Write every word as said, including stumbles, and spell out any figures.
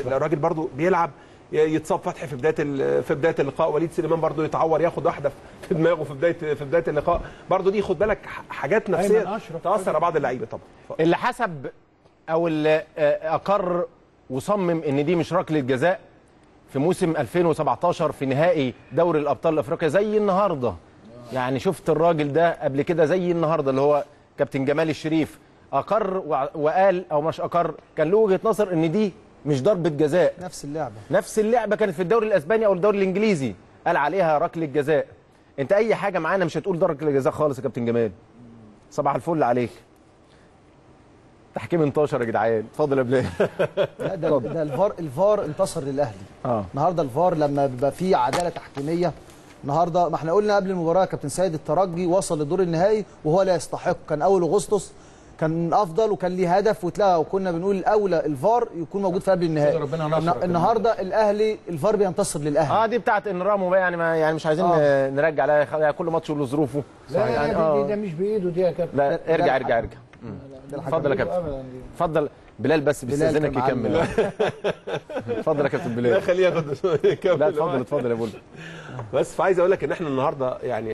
الراجل برضو بيلعب يتصاب فتحي في بدايه في بدايه اللقاء، وليد سليمان برضو يتعور ياخد واحده في دماغه في بدايه في بدايه اللقاء، برضو دي خد بالك حاجات نفسيه تاثر على بعض اللعيبه طبعا. ف... اللي حسب او اللي اقر وصمم ان دي مش ركله جزاء في موسم ألفين وسبعتاشر في نهائي دوري الابطال الافريقيه زي النهارده، يعني شفت الراجل ده قبل كده زي النهارده اللي هو كابتن جمال الشريف اقر وقال او مش اقر، كان له وجهه نظر ان دي مش ضربة جزاء. نفس اللعبة نفس اللعبة كانت في الدوري الأسباني أو الدوري الإنجليزي قال عليها ركلة جزاء. أنت أي حاجة معانا مش هتقول ده ركلة جزاء خالص يا كابتن جمال. صباح الفل عليك. تحكيم انتشر يا جدعان، اتفضل يا بلال. لا ده, ده الفار الفار انتصر للأهلي. آه. النهارده الفار لما بيبقى فيه عدالة تحكيمية، النهارده ما احنا قلنا قبل المباراة كابتن سيد الترجي وصل لدور النهائي وهو لا يستحق، كان أول أغسطس كان افضل وكان ليه هدف واتلغى، وكنا بنقول الاولى الفار يكون موجود في قبل النهائي. النهارده الاهلي الفار بينتصر للاهلي. اه دي بتاعت انرامو بقى، يعني ما يعني مش عايزين آه. نرجع عليها، يعني كل ماتش له ظروفه. لا لا يعني آه. ده مش بايده دي يا كابتن. لا ارجع ارجع ارجع. اتفضل يا كابتن. اتفضل بلال بس بيستاذنك يكمل. اتفضل يا كابتن بلال. لا خليه ياخد يكمل. لا اتفضل اتفضل يا بول. بس فعايز اقول لك ان احنا النهارده يعني